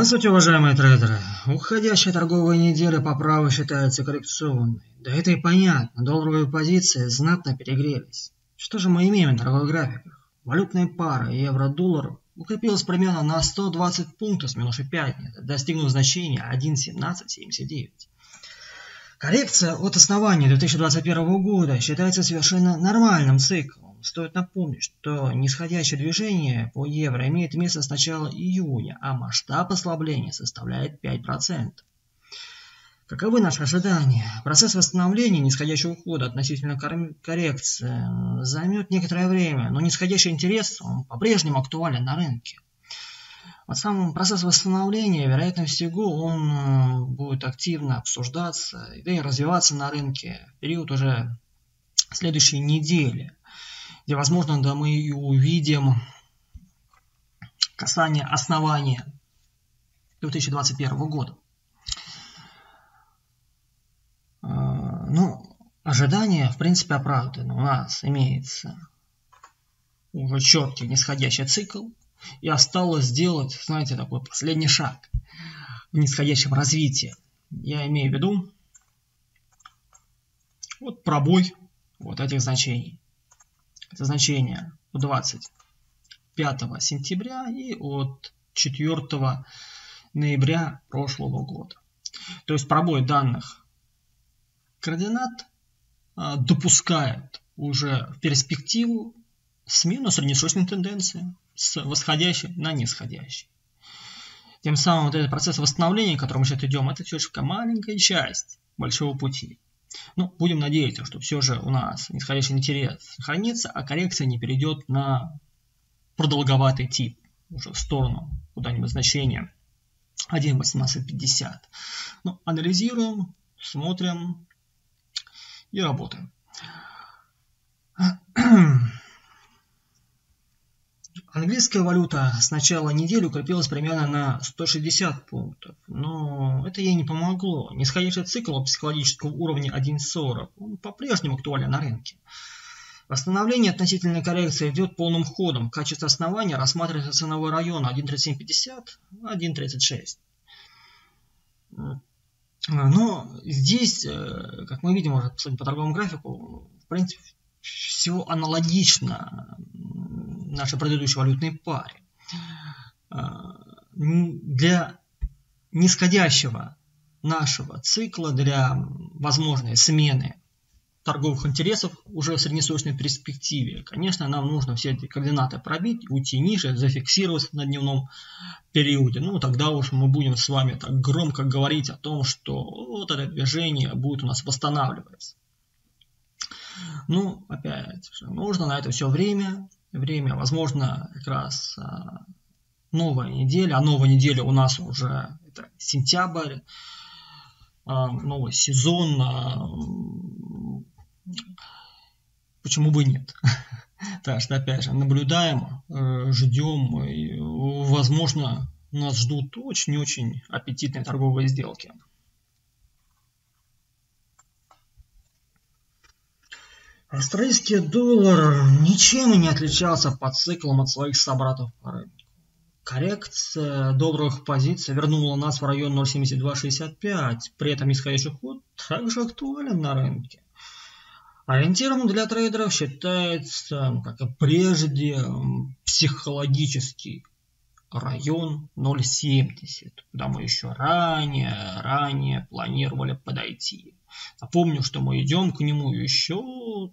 Здравствуйте, уважаемые трейдеры! Уходящая торговая неделя по праву считается коррекционной. Да это и понятно, долларовые позиции знатно перегрелись. Что же мы имеем на торговых графиках? Валютная пара евро-доллар укрепилась примерно на 120 пунктов с минувшей пятницы, достигнув значения 1.1779. Коррекция от основания 2021 года считается совершенно нормальным циклом. Стоит напомнить, что нисходящее движение по евро имеет место с начала июня, а масштаб ослабления составляет 5%. Каковы наши ожидания? Процесс восстановления нисходящего хода относительно коррекции займет некоторое время, но нисходящий интерес по-прежнему актуален на рынке. Вот сам процесс восстановления, вероятно всего, он будет активно обсуждаться и развиваться на рынке в период уже следующей недели. Где, возможно, да, мы и увидим касание основания 2021 года. Ну, ожидания, в принципе, оправданы. У нас имеется уже четкий нисходящий цикл. И осталось сделать, знаете, такой последний шаг в нисходящем развитии. Я имею в виду вот пробой вот этих значений. Это значение от 25 сентября и от 4 ноября прошлого года. То есть пробой данных координат допускает уже в перспективу смену среднесрочной тенденции с восходящей на нисходящей. Тем самым вот этот процесс восстановления, к которому мы сейчас идем, это только маленькая часть большого пути. Ну, будем надеяться, что все же у нас нисходящий интерес сохранится, а коррекция не перейдет на продолговатый тип, уже в сторону куда-нибудь значения 1.1850. Ну, анализируем, смотрим и работаем. Английская валюта с начала недели укрепилась примерно на 160 пунктов, но это ей не помогло. Нисходящий цикл психологического уровня 1.40 по-прежнему актуален на рынке. Восстановление относительной коррекции идет полным ходом. Качество основания рассматривается ценовой район 1.3750-1.36. Но здесь, как мы видим уже по торговому графику, в принципе, все аналогично нашей предыдущей валютной паре. Для нисходящего нашего цикла, для возможной смены торговых интересов уже в среднесрочной перспективе, конечно, нам нужно все эти координаты пробить, уйти ниже, зафиксироваться на дневном периоде. Ну, тогда уж мы будем с вами так громко говорить о том, что вот это движение будет у нас восстанавливаться. Ну, опять же, нужно на это все время, возможно, как раз новая неделя, а новая неделя у нас уже это сентябрь, новый сезон, почему бы нет. Так что, опять же, наблюдаем, ждем, и, возможно, нас ждут очень-очень аппетитные торговые сделки. Австралийский доллар ничем не отличался по циклам от своих собратов по рынку. Коррекция долларовых позиций вернула нас в район 0.7265, при этом нисходящий ход также актуален на рынке. Ориентиром для трейдеров считается, как и прежде, психологический район 0.70, куда мы еще ранее планировали подойти. Напомню, что мы идем к нему еще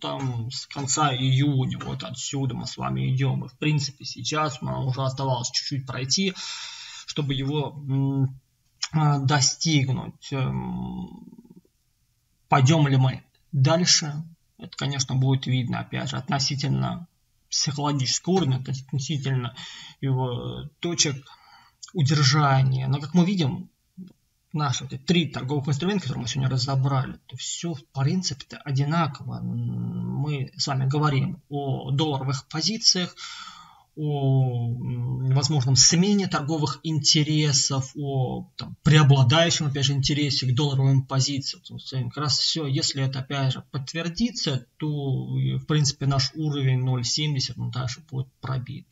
там с конца июня, вот отсюда мы с вами идем. И в принципе сейчас нам уже оставалось чуть-чуть пройти, чтобы его достигнуть. Пойдем ли мы дальше, это конечно будет видно опять же относительно психологического уровня, относительно его точек удержания. Но как мы видим, наши вот эти три торговых инструмента, которые мы сегодня разобрали, то все в принципе-то одинаково. Мы с вами говорим о долларовых позициях, о возможном смене торговых интересов, о там, преобладающем, опять же, интересе к долларовым позициям. Как раз все, если это, опять же, подтвердится, то, в принципе, наш уровень 0,70, ну, дальше будет пробит.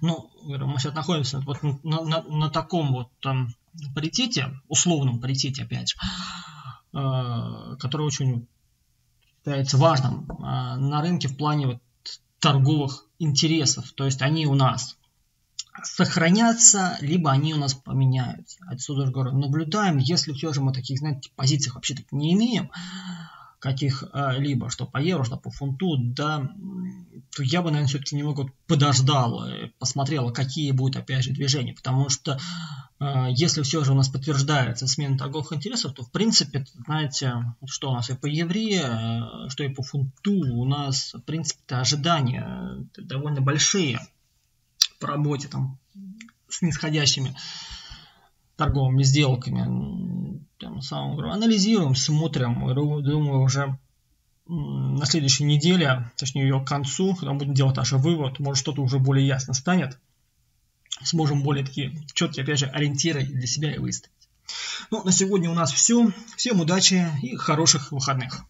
Ну, мы сейчас находимся вот на таком вот там, паритете, условном паритете, опять же, который очень является важным на рынке в плане вот торговых интересов, то есть они у нас сохранятся, либо они у нас поменяются. Отсюда же говорю, наблюдаем, если все же мы таких, знаете, позиций вообще-то не имеем, каких-либо, что по евро, что по фунту, да, то я бы, наверное, все-таки немного подождал, посмотрел, какие будут, опять же, движения, потому что если все же у нас подтверждается смена торговых интересов, то, в принципе, знаете, что у нас и по евре, что и по фунту у нас, в принципе, ожидания довольно большие по работе там с нисходящими торговыми сделками. Там, анализируем, смотрим, думаю, уже на следующей неделе, точнее ее к концу, когда мы будем делать наш вывод, может что-то уже более ясно станет, сможем более такие четкие, опять же, ориентиры для себя и выставить. Ну, на сегодня у нас все, всем удачи и хороших выходных.